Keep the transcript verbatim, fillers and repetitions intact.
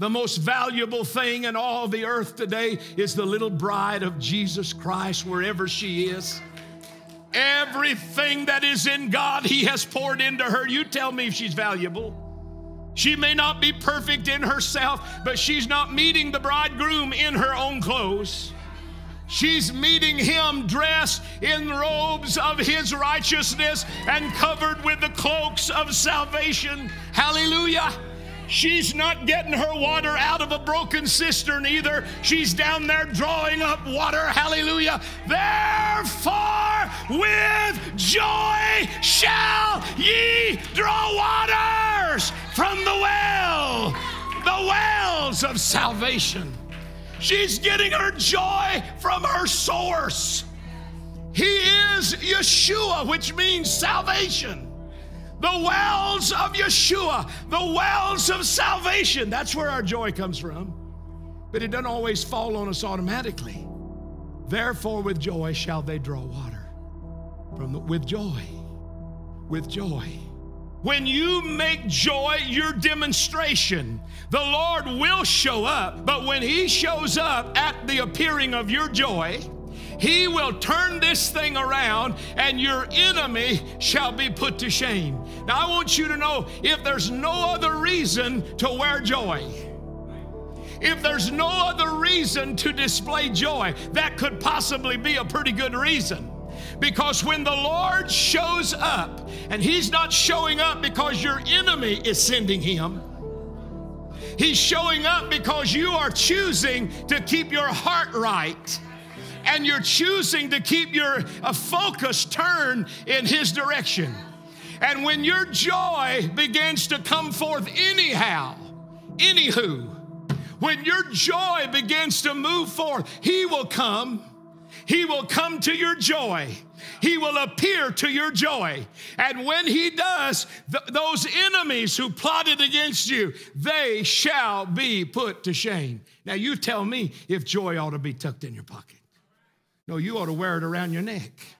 The most valuable thing in all the earth today is the little bride of Jesus Christ, wherever she is. Everything that is in God, He has poured into her. You tell me if she's valuable. She may not be perfect in herself, but she's not meeting the bridegroom in her own clothes. She's meeting Him dressed in robes of His righteousness and covered with the cloaks of salvation. Hallelujah. She's not getting her water out of a broken cistern either. She's down there drawing up water. Hallelujah. Therefore, with joy shall ye draw waters from the well, the wells of salvation. She's getting her joy from her source. He is Yeshua, which means salvation. The wells of Yeshua, the wells of salvation. That's where our joy comes from. But it doesn't always fall on us automatically. Therefore, with joy shall they draw water. From the, with joy, with joy. When you make joy your demonstration, the Lord will show up. But when He shows up at the appearing of your joy, He will turn this thing around, and your enemy shall be put to shame. Now, I want you to know, if there's no other reason to wear joy, if there's no other reason to display joy, that could possibly be a pretty good reason. Because when the Lord shows up, and He's not showing up because your enemy is sending Him, He's showing up because you are choosing to keep your heart right. And you're choosing to keep your uh, focus turned in His direction. And when your joy begins to come forth anyhow, anywho, when your joy begins to move forth, He will come. He will come to your joy. He will appear to your joy. And when He does, th those enemies who plotted against you, they shall be put to shame. Now you tell me if joy ought to be tucked in your pocket. No, you ought to wear it around your neck.